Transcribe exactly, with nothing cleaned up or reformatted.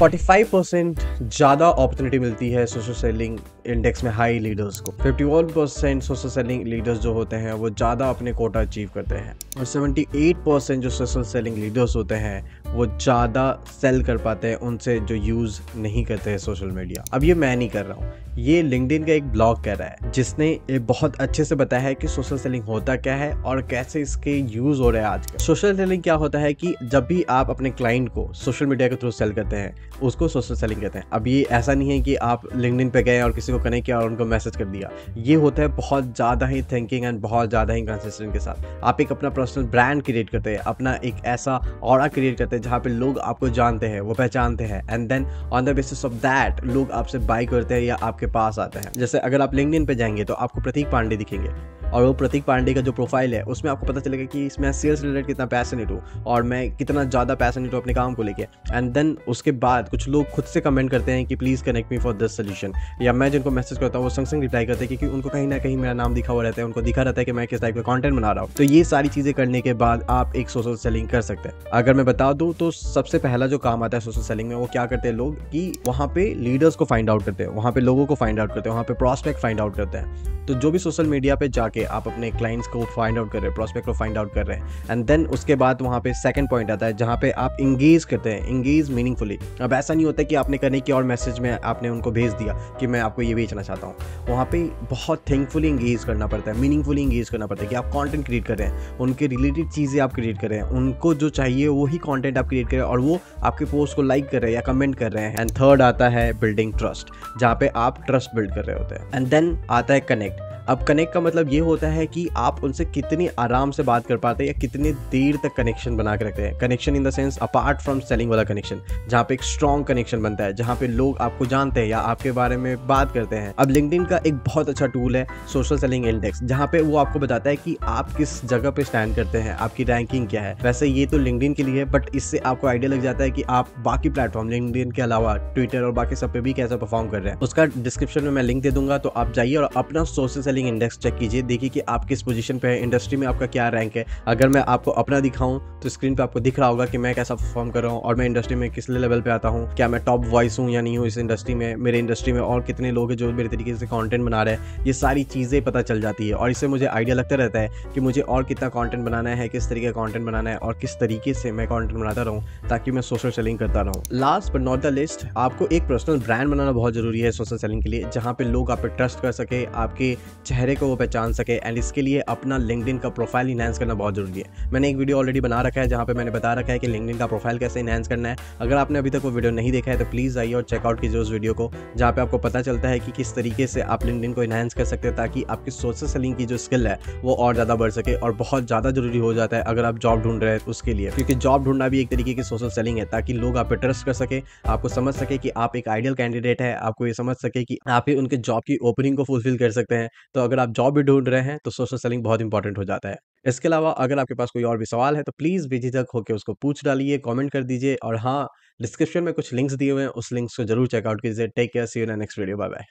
पैंतालीस परसेंट ज़्यादा अपॉर्चुनिटी मिलती है सोशल सेलिंग इंडेक्स में हाई लीडर्स को। इक्यावन परसेंट सोशल सेलिंग लीडर्स जो होते हैं वो ज़्यादा अपने कोटा अचीव करते हैं और अठहत्तर परसेंट जो सोशल सेलिंग लीडर्स होते हैं वो ज़्यादा सेल कर पाते हैं उनसे जो यूज़ नहीं करते हैं सोशल मीडिया। अब ये मैं नहीं कर रहा हूँ, ये लिंक्डइन का एक ब्लॉग कह रहा है जिसने ये बहुत अच्छे से बताया है कि सोशल सेलिंग होता क्या है और कैसे इसके यूज़ हो रहे हैं आजकल। सोशल सेलिंग क्या होता है कि जब भी आप अपने क्लाइंट को सोशल मीडिया के थ्रू सेल करते हैं उसको सोशल सेलिंग कहते हैं। अब ये ऐसा नहीं है कि आप लिंक्डइन पे गए और किसी को कनेक्ट किया और उनको मैसेज कर दिया, ये होता है बहुत ज़्यादा ही थिंकिंग एंड बहुत ज़्यादा ही कंसिस्टेंट के साथ। आप एक अपना पर्सनल ब्रांड क्रिएट करते हैं, अपना एक ऐसा ऑरा क्रिएट करते हैं जहाँ पे लोग आपको जानते हैं, वो पहचानते हैं and then on the basis of that लोग आपसे बाय करते हैं या आपके पास आते हैं। जैसे अगर आप लिंक्डइन पे जाएंगे तो आपको प्रतीक पांडे दिखेंगे और वो प्रतीक पांडे का जो प्रोफाइल है उसमें आपको पता चलेगा कि मैं सेल्स रिलेटेड कितना पैशनेट हूँ और मैं कितना ज़्यादा पैशनेट हूँ अपने काम को लेके। एंड देन उसके बाद कुछ लोग खुद से कमेंट करते हैं कि please connect me for this solution, या मैं जिनको मैसेज करता हूँ वो संग संग रिप्लाई करते हैं क्योंकि उनको कहीं ना कहीं मेरा नाम दिखा हुआ रहता है, उनको दिखा रहता है कि मैं किस टाइप का कॉन्टेंट बना रहा हूँ। तो ये सारी चीज़ें करने के बाद आप एक सोशल सेलिंग कर सकते हैं। अगर मैं बता दूँ तो सबसे पहला जो काम आता है सोशल सेलिंग में वो क्या करते हैं लोग कि वहाँ पे लीडर्स को फाइंड आउट करते हैं, वहाँ पे लोगों को फाइंड आउट करते हैं, वहाँ पे प्रॉस्पेक्ट फाइंड आउट करते हैं। तो जो भी सोशल मीडिया पे जाके आप अपने क्लाइंट्स को फाइंड आउट कर रहे हैं, प्रॉस्पेक्ट को फाइंड आउट कर रहे हैं एंड देन उसके बाद वहाँ पे सेकंड पॉइंट आता है जहाँ पे आप इंगेज करते हैं, इंगेज मीनिंगफुली। अब ऐसा नहीं होता कि आपने करने की और मैसेज में आपने उनको भेज दिया कि मैं आपको ये बेचना चाहता हूँ, वहाँ पे बहुत थिंकफुली इंगेज करना पड़ता है, मीनिंगफुली इंगेज करना पड़ता है कि आप कॉन्टेंट क्रिएट कर रहे हैं, उनके रिलेटेड चीज़ें आप क्रिएट कर रहे हैं, उनको जो चाहिए वही कॉन्टेंट आप क्रिएट कर रहे हैं और वो आपके पोस्ट को लाइक कर रहे हैं या कमेंट कर रहे हैं। एंड थर्ड आता है बिल्डिंग ट्रस्ट, जहाँ पे आप ट्रस्ट बिल्ड कर रहे होते हैं। एंड देन आता है कनेक्ट। अब कनेक्ट का मतलब ये होता है कि आप उनसे कितनी आराम से बात कर पाते हैं या कितने देर तक कनेक्शन बना के रखते हैं। Connection in the sense apart from selling वाला कनेक्शन, जहाँ पे एक स्ट्रॉन्ग कनेक्शन बनता है, जहाँ पे लोग आपको जानते हैं या आपके बारे में बात करते हैं। अब लिंक्डइन का एक बहुत अच्छा टूल है सोशल सेलिंग इंडेक्स, जहाँ पे वो आपको बताता है कि आप किस जगह पे स्टैंड करते हैं, आपकी रैंकिंग क्या है। वैसे ये तो लिंक्डइन के लिए है बट इससे आपको आइडिया लग जाता है कि आप बाकी प्लेटफॉर्म लिंक्डइन के अलावा ट्विटर और बाकी सब पे भी कैसा परफॉर्म कर रहे हैं। उसका डिस्क्रिप्शन में मैं लिंक दे दूंगा, तो आप जाइए और अपना सोशल सेलिंग इंडेक्स चेक कीजिए, देखिए कि आप किस पोजीशन पे है, इंडस्ट्री में आपका क्या रैंक है। अगर मैं आपको अपना दिखाऊं तो स्क्रीन पे आपको दिख रहा होगा कि मैं कैसा परफॉर्म कर रहा हूं और मैं इंडस्ट्री में किस लेवल पे आता हूं, क्या मैं टॉप वॉइस हूं या नहीं हूं इस इंडस्ट्री में, मेरे इंडस्ट्री में और कितने लोग हैं जो मेरे तरीके से कॉन्टेंट बना रहे हैं। ये सारी चीज़ें पता चल जाती है और इससे मुझे आइडिया लगता रहता है कि मुझे और कितना कॉन्टेंट बनाना है, किस तरीके का कॉन्टेंट बनाना है और किस तरीके से मैं कॉन्टेंट बनाता रहूँ ताकि मैं सोशल सेलिंग करता रहूँ। Last but not the list, आपको एक पर्सनल ब्रांड बनाना बहुत जरूरी है सोशल सेलिंग के लिए, जहाँ पे लोग आप पे ट्रस्ट कर सके, आपके चेहरे को वो पहचान सके। एंड इसके लिए अपना लिंक्डइन का प्रोफाइल इनहेंस करना बहुत जरूरी है। मैंने एक वीडियो ऑलरेडी बना रखा है जहाँ पे मैंने बता रखा है कि लिंक्डइन का प्रोफाइल कैसे इनहेंस करना है। अगर आपने अभी तक वो वीडियो नहीं देखा है तो प्लीज़ आइए और चेकआउट कीजिए उस वीडियो को, जहाँ पे आपको पता चलता है कि किस तरीके से आप लिंक्डइन को इनहेंस कर सकते हैं ताकि आपकी सोशल सेलिंग की जो स्किल है वो और ज़्यादा बढ़ सके और बहुत ज़्यादा जरूरी हो जाता है अगर आप जॉब ढूंढ रहे हैं उसके लिए, क्योंकि जॉब ढूंढना भी एक तरीके की सोशल सेलिंग है ताकि लोग आप पे ट्रस्ट कर सके, आपको समझ सके कि आप एक आइडियल कैंडिडेट है, आपको ये समझ सके कि आप ही उनके जॉब की ओपनिंग को फुलफिल कर सकते हैं। तो अगर आप जॉब भी ढूंढ रहे हैं तो सोशल सेलिंग बहुत इंपॉर्टेंट हो जाता है। इसके अलावा अगर आपके पास कोई और भी सवाल है तो प्लीज़ बेझिझक होकर उसको पूछ डालिए, कमेंट कर दीजिए और हाँ, डिस्क्रिप्शन में कुछ लिंक्स दिए हुए हैं, उस लिंक्स को जरूर चेकआउट कीजिए। Take care, see you in next video, bye bye.